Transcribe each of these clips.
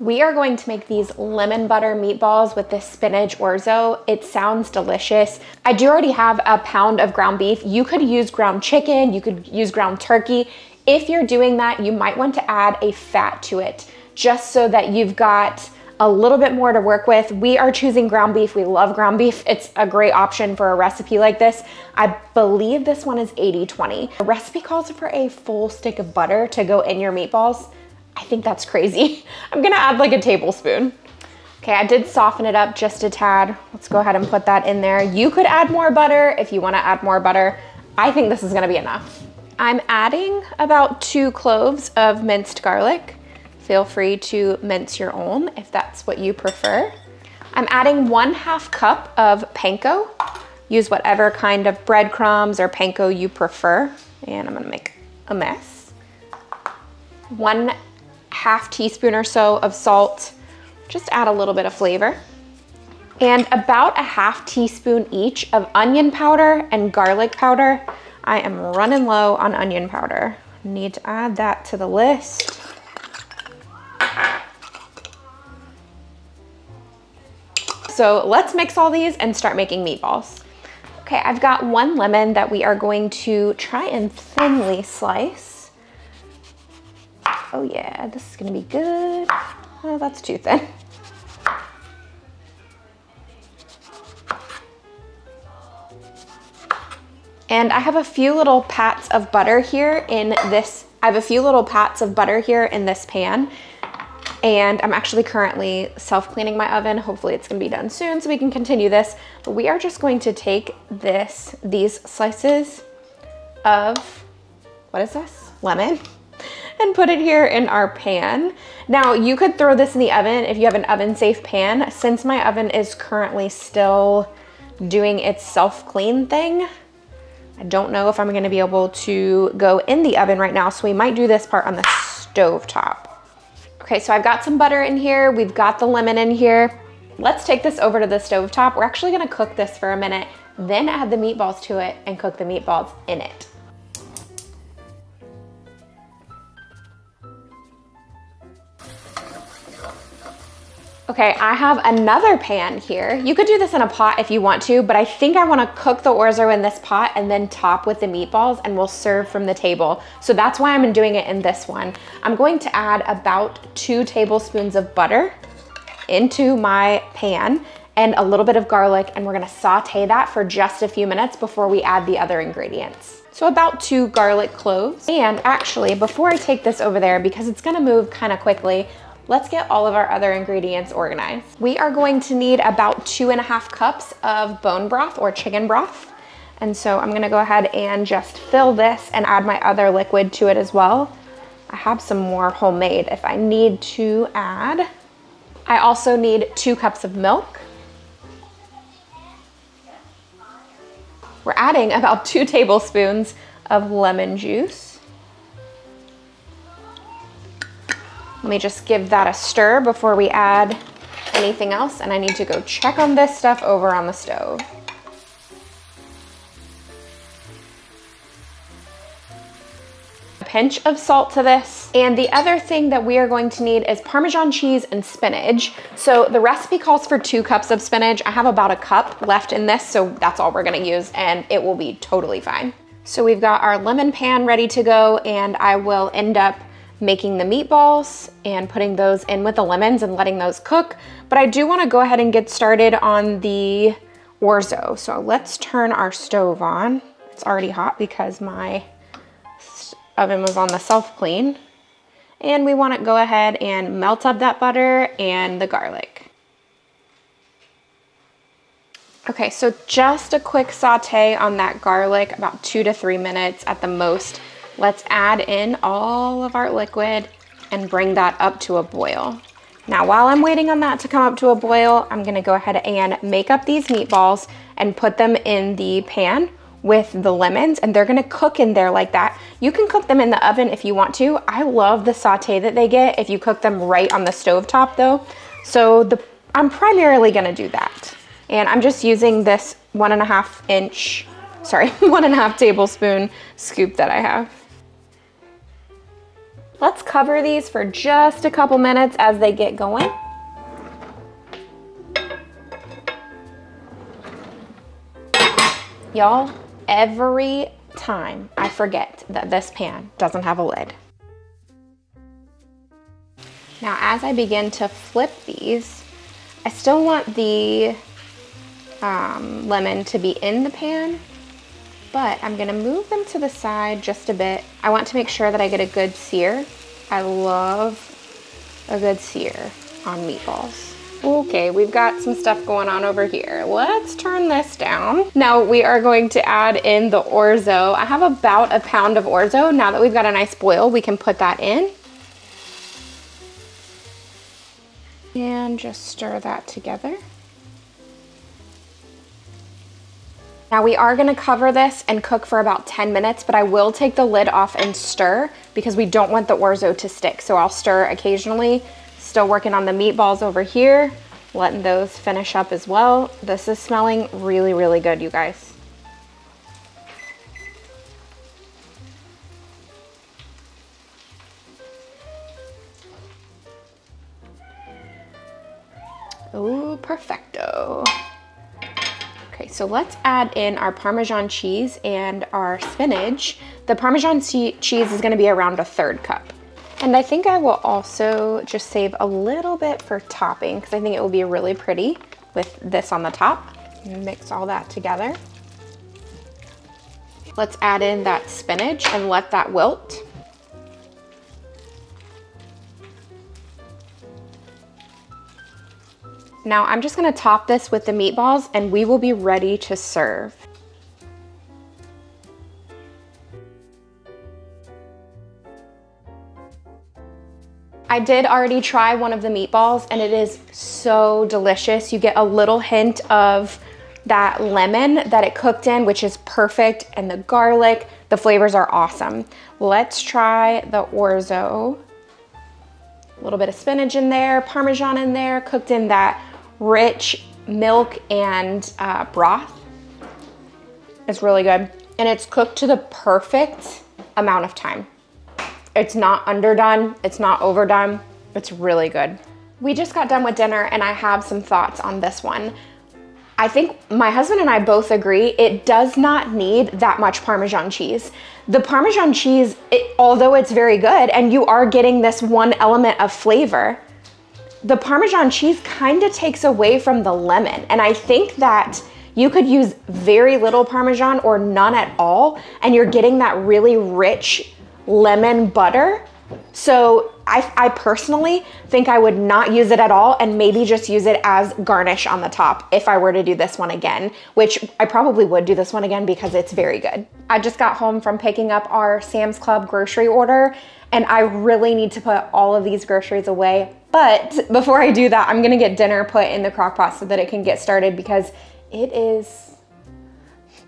We are going to make these lemon butter meatballs with this spinach orzo. It sounds delicious. I do already have a pound of ground beef. You could use ground chicken, you could use ground turkey. If you're doing that, you might want to add a fat to it just so that you've got a little bit more to work with. We are choosing ground beef. We love ground beef. It's a great option for a recipe like this. I believe this one is 80-20. The recipe calls for a full stick of butter to go in your meatballs. I think that's crazy. I'm gonna add like a tablespoon. Okay, I did soften it up just a tad. Let's go ahead and put that in there. You could add more butter if you wanna add more butter. I think this is gonna be enough. I'm adding about 2 cloves of minced garlic. Feel free to mince your own if that's what you prefer. I'm adding 1/2 cup of panko. Use whatever kind of breadcrumbs or panko you prefer. And I'm gonna make a mess. 1/2 teaspoon or so of salt, just add a little bit of flavor, and about 1/2 teaspoon each of onion powder and garlic powder. I am running low on onion powder. Need to add that to the list. So let's mix all these and start making meatballs. Okay, I've got 1 lemon that we are going to try and thinly slice. Oh yeah, this is gonna be good. Oh, that's too thin. And I have a few little pats of butter here in this, pan. And I'm actually currently self-cleaning my oven. Hopefully it's gonna be done soon so we can continue this. But we are just going to take these slices of, what is this? Lemon. And put it here in our pan. Now you could throw this in the oven if you have an oven safe pan. Since my oven is currently still doing its self-clean thing, I don't know if I'm gonna be able to go in the oven right now, so we might do this part on the stove top. Okay, so I've got some butter in here, we've got the lemon in here. Let's take this over to the stove top. We're actually gonna cook this for a minute, then add the meatballs to it and cook the meatballs in it. Okay, I have another pan here. You could do this in a pot if you want to, but I think I wanna cook the orzo in this pot and then top with the meatballs, and we'll serve from the table. So that's why I'm doing it in this one. I'm going to add about 2 tablespoons of butter into my pan and a little bit of garlic, and we're gonna saute that for just a few minutes before we add the other ingredients. So about 2 garlic cloves. And actually, before I take this over there, because it's gonna move kinda quickly, let's get all of our other ingredients organized. We are going to need about 2.5 cups of bone broth or chicken broth. And so I'm gonna go ahead and just fill this and add my other liquid to it as well. I have some more homemade if I need to add. I also need 2 cups of milk. We're adding about 2 tablespoons of lemon juice. Let me just give that a stir before we add anything else, and I need to go check on this stuff over on the stove. A pinch of salt to this. And the other thing that we are going to need is Parmesan cheese and spinach. So the recipe calls for 2 cups of spinach. I have about 1 cup left in this, so that's all we're gonna use, and it will be totally fine. So we've got our lemon pan ready to go, and I will end up making the meatballs and putting those in with the lemons and letting those cook. But I do wanna go ahead and get started on the orzo. So let's turn our stove on. It's already hot because my oven was on the self-clean. And we wanna go ahead and melt up that butter and the garlic. Okay, so just a quick saute on that garlic, about 2 to 3 minutes at the most. Let's add in all of our liquid and bring that up to a boil. Now, while I'm waiting on that to come up to a boil, I'm gonna go ahead and make up these meatballs and put them in the pan with the lemons, and they're gonna cook in there like that. You can cook them in the oven if you want to. I love the saute that they get if you cook them right on the stovetop though. So I'm primarily gonna do that. And I'm just using this 1.5 tablespoon scoop that I have. Let's cover these for just a couple minutes as they get going. Y'all, every time I forget that this pan doesn't have a lid. Now, as I begin to flip these, I still want the lemon to be in the pan, but I'm gonna move them to the side just a bit. I want to make sure that I get a good sear. I love a good sear on meatballs. Okay, we've got some stuff going on over here. Let's turn this down. Now we are going to add in the orzo. I have about a pound of orzo. Now that we've got a nice boil, we can put that in. And just stir that together. Now we are gonna cover this and cook for about 10 minutes, but I will take the lid off and stir because we don't want the orzo to stick. So I'll stir occasionally. Still working on the meatballs over here, letting those finish up as well. This is smelling really, really good, you guys. Ooh, perfecto. Okay, so let's add in our Parmesan cheese and our spinach. The Parmesan cheese is gonna be around a third cup. And I think I will also just save a little bit for topping because I think it will be really pretty with this on the top. And mix all that together. Let's add in that spinach and let that wilt. Now I'm just gonna top this with the meatballs and we will be ready to serve. I did already try one of the meatballs and it is so delicious. You get a little hint of that lemon that it cooked in, which is perfect, and the garlic, the flavors are awesome. Let's try the orzo. A little bit of spinach in there, Parmesan in there, cooked in that rich milk and broth. It's really good. And it's cooked to the perfect amount of time. It's not underdone, it's not overdone, it's really good. We just got done with dinner and I have some thoughts on this one. I think my husband and I both agree it does not need that much Parmesan cheese. The Parmesan cheese, although it's very good and you are getting this one element of flavor, the Parmesan cheese kind of takes away from the lemon, and I think that you could use very little Parmesan or none at all and you're getting that really rich lemon butter. So I personally think I would not use it at all and maybe just use it as garnish on the top if I were to do this one again, which I probably would do this one again because it's very good. I just got home from picking up our Sam's Club grocery order and I really need to put all of these groceries away. But before I do that, I'm gonna get dinner put in the crock pot so that it can get started because it is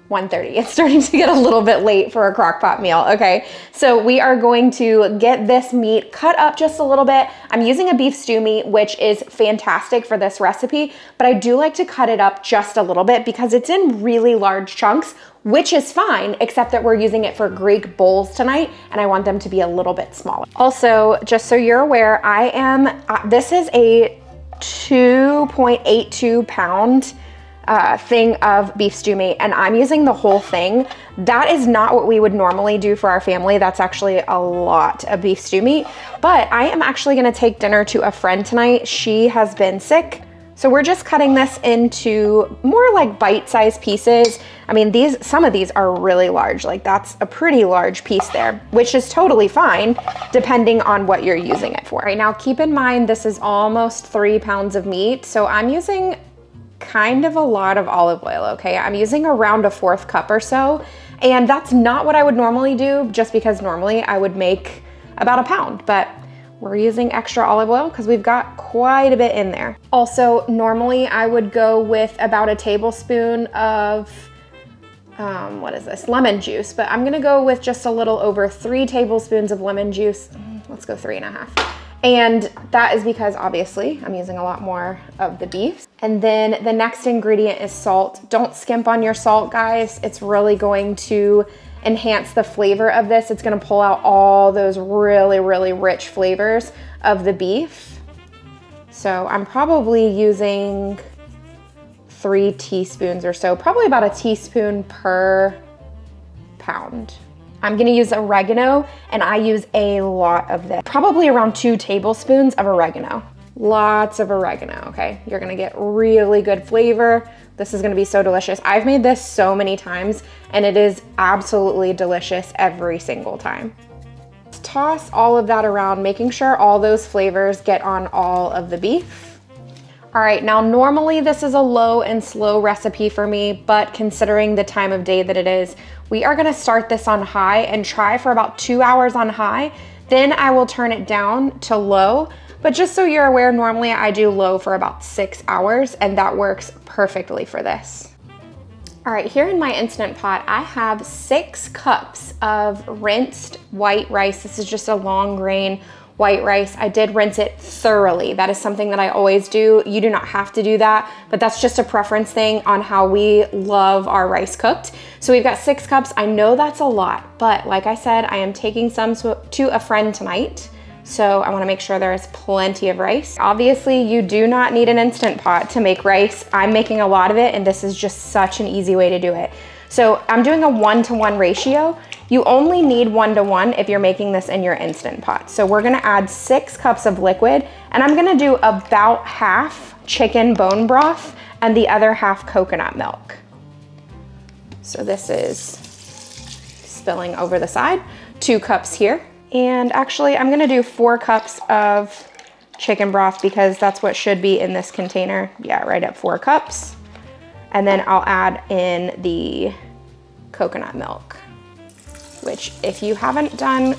1:30. It's starting to get a little bit late for a crock pot meal. Okay, so we are going to get this meat cut up just a little bit. I'm using a beef stew meat, which is fantastic for this recipe, but I do like to cut it up just a little bit because it's in really large chunks, which is fine, except that we're using it for Greek bowls tonight and I want them to be a little bit smaller. Also, just so you're aware, I am, this is a 2.82 pound thing of beef stew meat and I'm using the whole thing. That is not what we would normally do for our family. That's actually a lot of beef stew meat, but I am actually gonna take dinner to a friend tonight. She has been sick. So we're just cutting this into more like bite-sized pieces. I mean, some of these are really large, like that's a pretty large piece there, which is totally fine depending on what you're using it for. Right now, keep in mind, this is almost 3 pounds of meat. So I'm using kind of a lot of olive oil, okay? I'm using around a fourth cup or so, and that's not what I would normally do just because normally I would make about a pound, but we're using extra olive oil because we've got quite a bit in there. Also, normally I would go with about a tablespoon of, what is this? Lemon juice, but I'm gonna go with just a little over 3 tablespoons of lemon juice. Let's go 3.5. And that is because obviously I'm using a lot more of the beef. And then the next ingredient is salt. Don't skimp on your salt, guys. It's really going to enhance the flavor of this. It's gonna pull out all those really, really rich flavors of the beef. So I'm probably using 3 teaspoons or so, probably about 1 teaspoon per pound. I'm gonna use oregano, and I use a lot of this, probably around 2 tablespoons of oregano. Lots of oregano, okay? You're gonna get really good flavor. This is gonna be so delicious. I've made this so many times, and it is absolutely delicious every single time. Toss all of that around, making sure all those flavors get on all of the beef. All right, now normally this is a low and slow recipe for me, but considering the time of day that it is, we are gonna start this on high and try for about 2 hours on high. Then I will turn it down to low, but just so you're aware, normally I do low for about 6 hours, and that works perfectly for this. All right, here in my Instant Pot, I have 6 cups of rinsed white rice. This is just a long grain white rice. I did rinse it thoroughly. That is something that I always do. You do not have to do that, but that's just a preference thing on how we love our rice cooked. So we've got 6 cups. I know that's a lot, but like I said, I am taking some to a friend tonight. So I wanna make sure there is plenty of rice. Obviously, you do not need an Instant Pot to make rice. I'm making a lot of it, and this is just such an easy way to do it. So I'm doing a 1-to-1 ratio. You only need 1-to-1 if you're making this in your Instant Pot. So we're gonna add 6 cups of liquid, and I'm gonna do about half chicken bone broth and the other half coconut milk. So this is spilling over the side, 2 cups here. And actually I'm gonna do 4 cups of chicken broth because that's what should be in this container. Yeah, right at 4 cups. And then I'll add in the coconut milk, which if you haven't done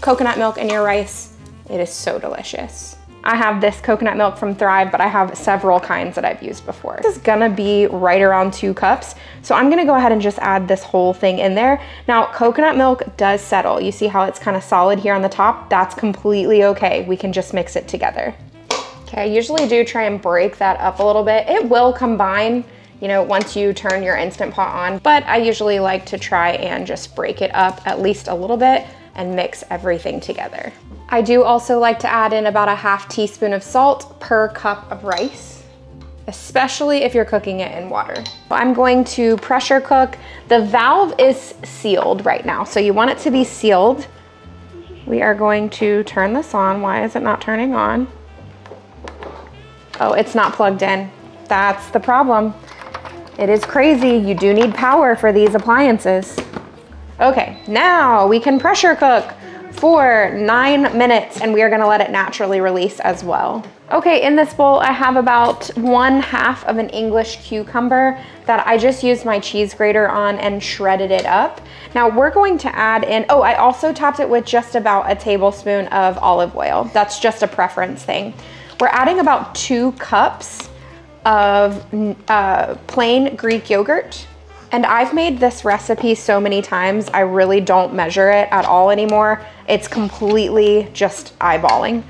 coconut milk in your rice, it is so delicious. I have this coconut milk from Thrive, but I have several kinds that I've used before. This is gonna be right around 2 cups. So I'm gonna go ahead and just add this whole thing in there. Now, coconut milk does settle. You see how it's kind of solid here on the top? That's completely okay. We can just mix it together. Okay, I usually do try and break that up a little bit. It will combine, you know, once you turn your Instant Pot on, but I usually like to try and just break it up at least a little bit and mix everything together. I do also like to add in about a 1/2 teaspoon of salt per cup of rice, especially if you're cooking it in water. I'm going to pressure cook. The valve is sealed right now, so you want it to be sealed. We are going to turn this on. Why is it not turning on? Oh, it's not plugged in. That's the problem. It is crazy. You do need power for these appliances. Okay, now we can pressure cook for 9 minutes, and we are gonna let it naturally release as well. Okay, in this bowl, I have about 1/2 of an English cucumber that I just used my cheese grater on and shredded it up. Now we're going to add in, oh, I also topped it with just about 1 tablespoon of olive oil. That's just a preference thing. We're adding about 2 cups of plain Greek yogurt. And I've made this recipe so many times, I really don't measure it at all anymore. It's completely just eyeballing.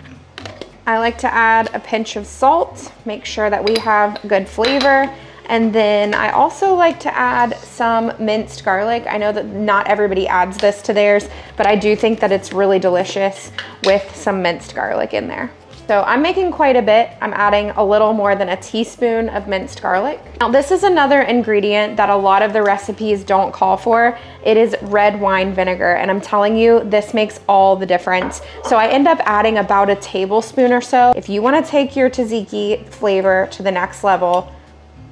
I like to add a pinch of salt, make sure that we have good flavor. And then I also like to add some minced garlic. I know that not everybody adds this to theirs, but I do think that it's really delicious with some minced garlic in there. So I'm making quite a bit. I'm adding a little more than 1 teaspoon of minced garlic. Now this is another ingredient that a lot of the recipes don't call for. It is red wine vinegar, and I'm telling you, this makes all the difference. So I end up adding about 1 tablespoon or so. If you wanna take your tzatziki flavor to the next level,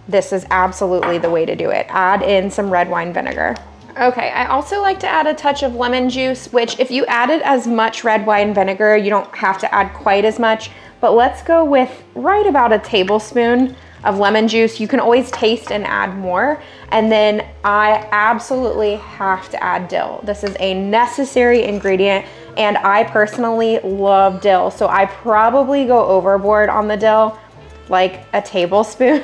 this is absolutely the way to do it. Add in some red wine vinegar. Okay, I also like to add a touch of lemon juice, which if you added as much red wine vinegar, you don't have to add quite as much, but let's go with right about 1 tablespoon of lemon juice. You can always taste and add more. And then I absolutely have to add dill. This is a necessary ingredient, and I personally love dill, so I probably go overboard on the dill, like 1 tablespoon.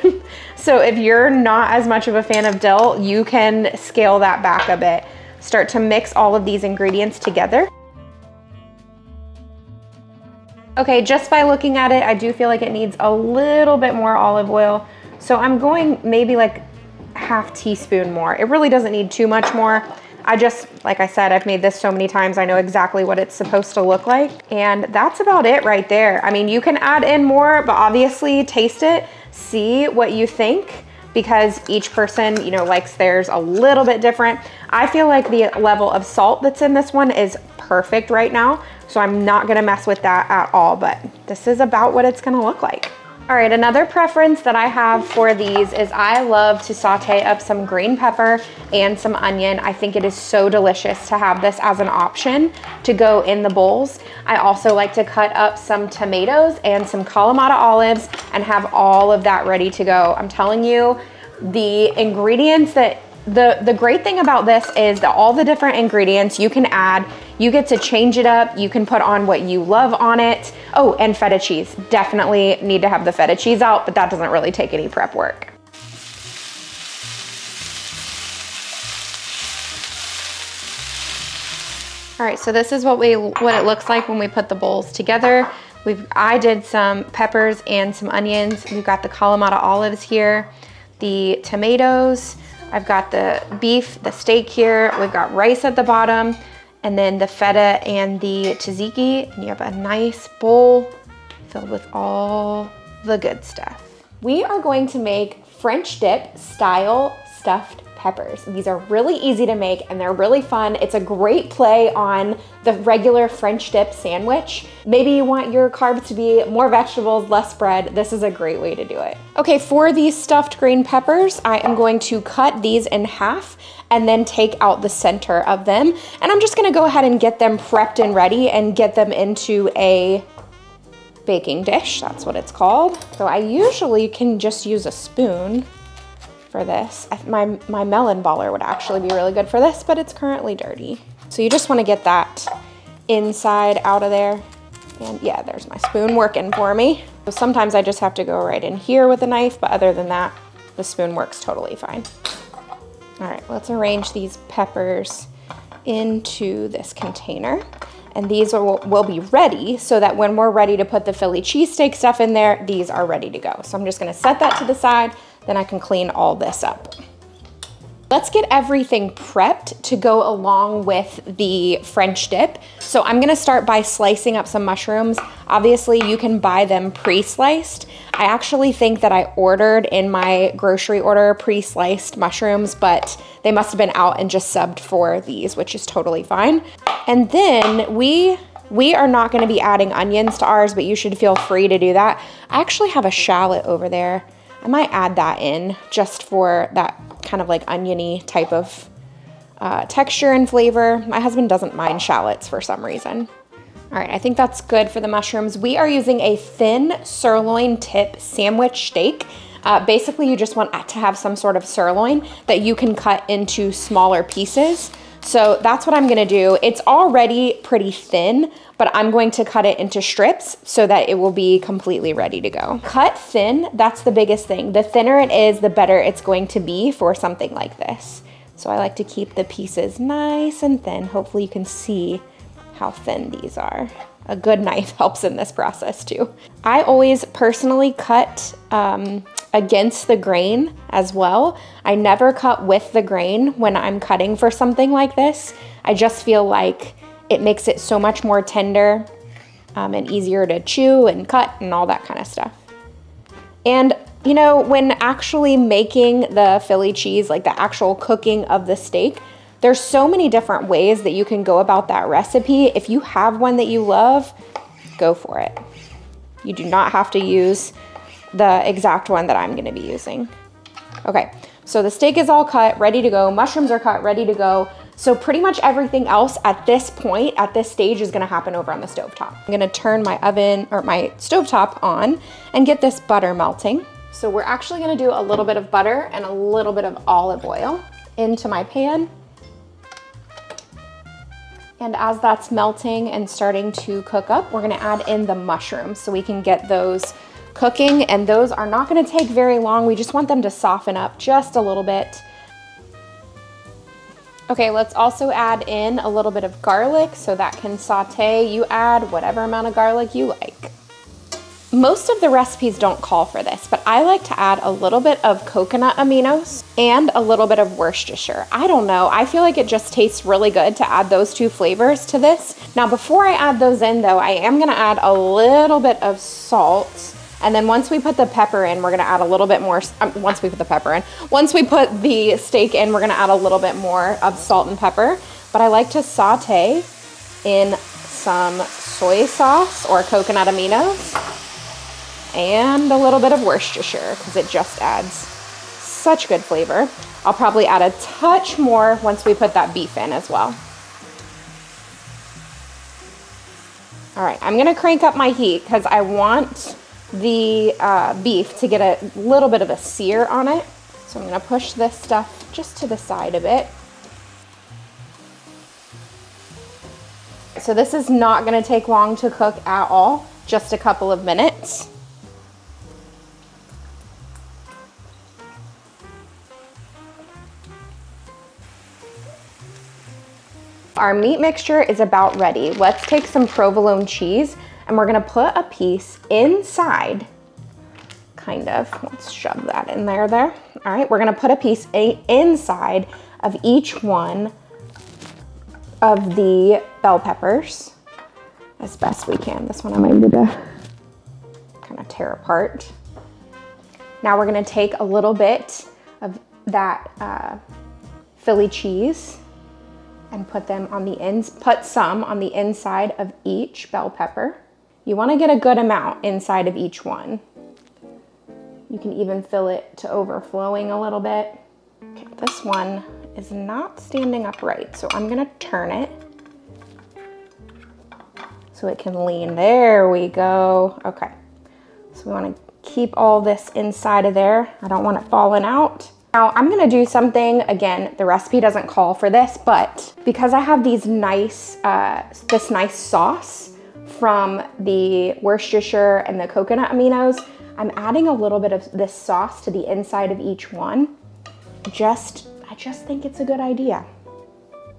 So if you're not as much of a fan of dill, you can scale that back a bit. Start to mix all of these ingredients together. Okay, just by looking at it, I do feel like it needs a little bit more olive oil. So I'm going maybe like 1/2 teaspoon more. It really doesn't need too much more. I just, like I said, I've made this so many times, I know exactly what it's supposed to look like. And that's about it right there. I mean, you can add in more, but obviously taste it, see what you think, because each person, you know, likes theirs a little bit different. I feel like the level of salt that's in this one is perfect right now, so I'm not gonna mess with that at all, but this is about what it's gonna look like. All right, another preference that I have for these is I love to saute up some green pepper and some onion. I think it is so delicious to have this as an option to go in the bowls. I also like to cut up some tomatoes and some Kalamata olives and have all of that ready to go. I'm telling you, the ingredients that the great thing about this is that all the different ingredients you can add, you get to change it up, you can put on what you love on it. Oh, and feta cheese. Definitely need to have the feta cheese out, but that doesn't really take any prep work. All right, so this is what it looks like when we put the bowls together. I did some peppers and some onions. We've got the Kalamata olives here, the tomatoes, I've got the beef, the steak here, we've got rice at the bottom, and then the feta and the tzatziki, and you have a nice bowl filled with all the good stuff. We are going to make French dip style stuffed peppers. These are really easy to make and they're really fun. It's a great play on the regular French dip sandwich. Maybe you want your carbs to be more vegetables, less bread. This is a great way to do it. Okay, for these stuffed green peppers, I am going to cut these in half and then take out the center of them. And I'm just gonna go ahead and get them prepped and ready and get them into a baking dish. That's what it's called. So I usually can just use a spoon for this. My melon baller would actually be really good for this, but it's currently dirty. So you just wanna get that inside out of there. And yeah, there's my spoon working for me. So sometimes I just have to go right in here with a knife, but other than that, the spoon works totally fine. All right, let's arrange these peppers into this container. And these will be ready so that when we're ready to put the Philly cheesesteak stuff in there, these are ready to go. So I'm just gonna set that to the side, then I can clean all this up. Let's get everything prepped to go along with the French dip. So I'm gonna start by slicing up some mushrooms. Obviously, you can buy them pre-sliced. I actually think that I ordered in my grocery order pre-sliced mushrooms, but they must have been out and just subbed for these, which is totally fine. And then we are not gonna be adding onions to ours, but you should feel free to do that. I actually have a shallot over there. I might add that in just for that kind of like oniony type of texture and flavor. My husband doesn't mind shallots for some reason. All right, I think that's good for the mushrooms. We are using a thin sirloin tip sandwich steak. Basically, you just want to have some sort of sirloin that you can cut into smaller pieces. So that's what I'm gonna do. It's already pretty thin, but I'm going to cut it into strips so that it will be completely ready to go. Cut thin, that's the biggest thing. The thinner it is, the better it's going to be for something like this. So I like to keep the pieces nice and thin. Hopefully you can see how thin these are. A good knife helps in this process too. I always personally cut against the grain as well. I never cut with the grain when I'm cutting for something like this. I just feel like it makes it so much more tender and easier to chew and cut and all that kind of stuff. And you know, when actually making the Philly cheese, like the actual cooking of the steak, there's so many different ways that you can go about that recipe. If you have one that you love, go for it. You do not have to use the exact one that I'm gonna be using. Okay, so the steak is all cut, ready to go. Mushrooms are cut, ready to go. So pretty much everything else at this point, at this stage, is gonna happen over on the stovetop. I'm gonna turn my oven, or my stovetop on, and get this butter melting. So we're actually gonna do a little bit of butter and a little bit of olive oil into my pan. And as that's melting and starting to cook up, we're gonna add in the mushrooms so we can get those cooking, and those are not gonna take very long. We just want them to soften up just a little bit. Okay, let's also add in a little bit of garlic so that can saute. You add whatever amount of garlic you like. Most of the recipes don't call for this, but I like to add a little bit of coconut aminos and a little bit of Worcestershire. I don't know, I feel like it just tastes really good to add those two flavors to this. Now before I add those in though, I am gonna add a little bit of salt. And then once we put the pepper in, we're gonna add a little bit more, once we put the steak in, we're gonna add a little bit more of salt and pepper. But I like to saute in some soy sauce or coconut aminos and a little bit of Worcestershire because it just adds such good flavor. I'll probably add a touch more once we put that beef in as well. All right, I'm gonna crank up my heat because I want the beef to get a little bit of a sear on it. So I'm gonna push this stuff just to the side a bit. So this is not gonna take long to cook at all, just a couple of minutes. Our meat mixture is about ready. Let's take some provolone cheese and we're gonna put a piece inside, kind of, let's shove that in there. All right, we're gonna put a piece inside of each one of the bell peppers as best we can. This one I might need to kind of tear apart. Now we're gonna take a little bit of that Philly cheese and put them on the ends, put some on the inside of each bell pepper. You wanna get a good amount inside of each one. You can even fill it to overflowing a little bit. Okay, this one is not standing upright, so I'm gonna turn it so it can lean. There we go. Okay, so we wanna keep all this inside of there. I don't want it falling out. Now I'm gonna do something, again, the recipe doesn't call for this, but because I have these nice, this nice sauce from the Worcestershire and the coconut aminos, I'm adding a little bit of this sauce to the inside of each one. I just think it's a good idea.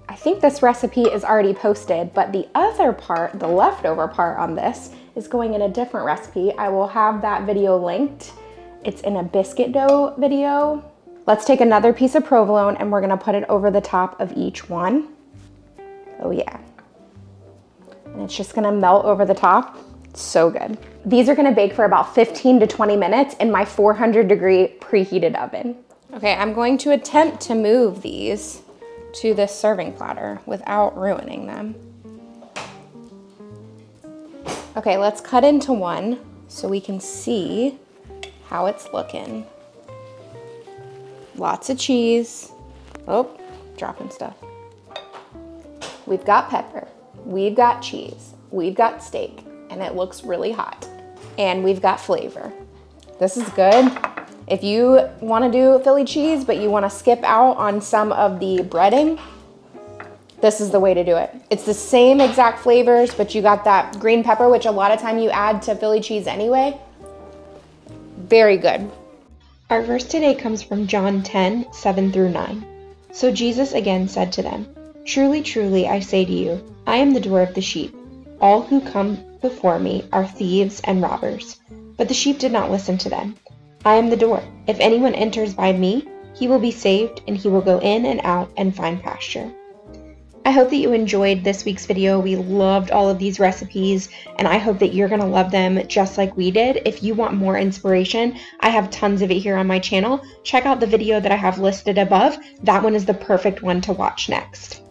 I think this recipe is already posted, but the other part, the leftover part on this, is going in a different recipe. I will have that video linked. It's in a biscuit dough video. Let's take another piece of provolone and we're gonna put it over the top of each one. Oh yeah. And it's just gonna melt over the top. It's so good. These are gonna bake for about 15 to 20 minutes in my 400-degree preheated oven. Okay, I'm going to attempt to move these to this serving platter without ruining them. Okay, let's cut into one so we can see how it's looking. Lots of cheese. Oh, dropping stuff. We've got pepper, we've got cheese, we've got steak, and it looks really hot. And we've got flavor. This is good. If you wanna do Philly cheese, but you wanna skip out on some of the breading, this is the way to do it. It's the same exact flavors, but you got that green pepper, which a lot of time you add to Philly cheese anyway. Very good. Our verse today comes from John 10, 7 through 9. So Jesus again said to them, "Truly, truly, I say to you, I am the door of the sheep. All who come before me are thieves and robbers, but the sheep did not listen to them. I am the door. If anyone enters by me, he will be saved, and he will go in and out and find pasture." I hope that you enjoyed this week's video. We loved all of these recipes, and I hope that you're gonna love them just like we did. If you want more inspiration, I have tons of it here on my channel. Check out the video that I have listed above. That one is the perfect one to watch next.